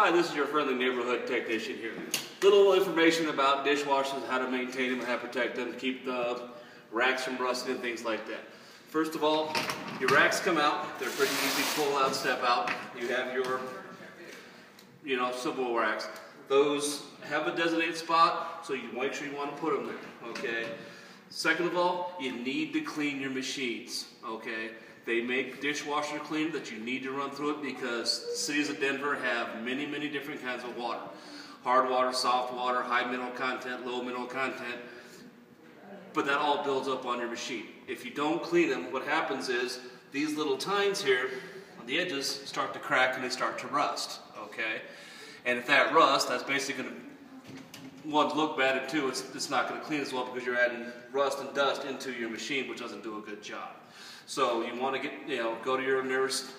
Hi, this is your friendly neighborhood technician here. Little information about dishwashers, how to maintain them, how to protect them, keep the racks from rusting and things like that. First of all, your racks come out. They're pretty easy to pull out, step out. You have your, simple racks. Those have a designated spot, so you make sure you want to put them there, okay? Second of all, you need to clean your machines, okay? They make dishwasher cleaner that you need to run through it because the cities of Denver have many, many different kinds of water. Hard water, soft water, high mineral content, low mineral content, but that all builds up on your machine. If you don't clean them, what happens is these little tines here on the edges start to crack and they start to rust, okay? And if that rust, that's basically going to, one, look bad, and two, it's not going to clean as well because you're adding rust and dust into your machine, which doesn't do a good job. So you want to get, go to your nearest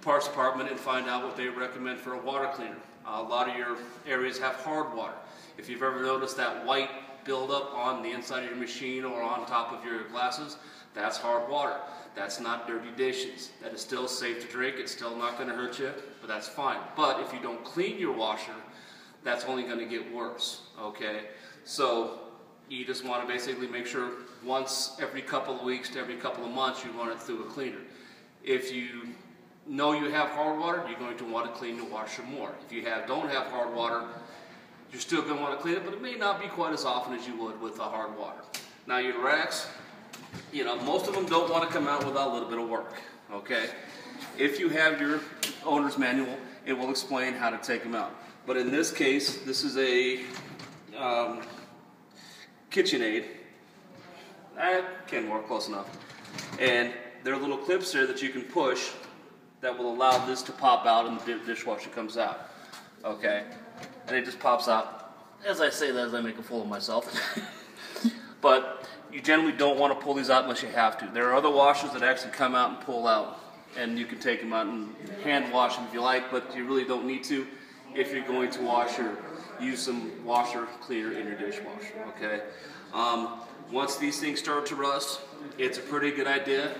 parts department and find out what they recommend for a water cleaner. A lot of your areas have hard water. If you've ever noticed that white buildup on the inside of your machine or on top of your glasses, that's hard water. That's not dirty dishes. That is still safe to drink. It's still not going to hurt you, but that's fine. But if you don't clean your washer, that's only going to get worse, okay? So you just want to basically make sure once every couple of weeks to every couple of months you run it through a cleaner. If you know you have hard water, you're going to want to clean the washer more. If you don't have hard water, you're still going to want to clean it, but it may not be quite as often as you would with the hard water. Now your racks, most of them don't want to come out without a little bit of work, okay? If you have your owner's manual, it will explain how to take them out. But in this case, this is a KitchenAid. That can work close enough. And there are little clips there that you can push that will allow this to pop out and the dishwasher comes out, okay? And it just pops out. As I say that, as I make a fool of myself. But you generally don't want to pull these out unless you have to. There are other washers that actually come out and pull out, and you can take them out and hand wash them if you like, but you really don't need to if you're going to wash or use some washer cleaner in your dishwasher, okay? Once these things start to rust, it's a pretty good idea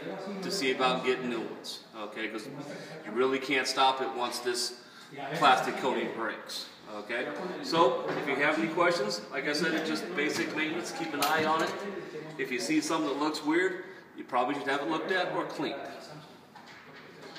to see about getting new ones, okay? Because you really can't stop it once this plastic coating breaks. Okay, so if you have any questions, like I said, it's just basic maintenance. Keep an eye on it. If you see something that looks weird, you probably should have it looked at or cleaned.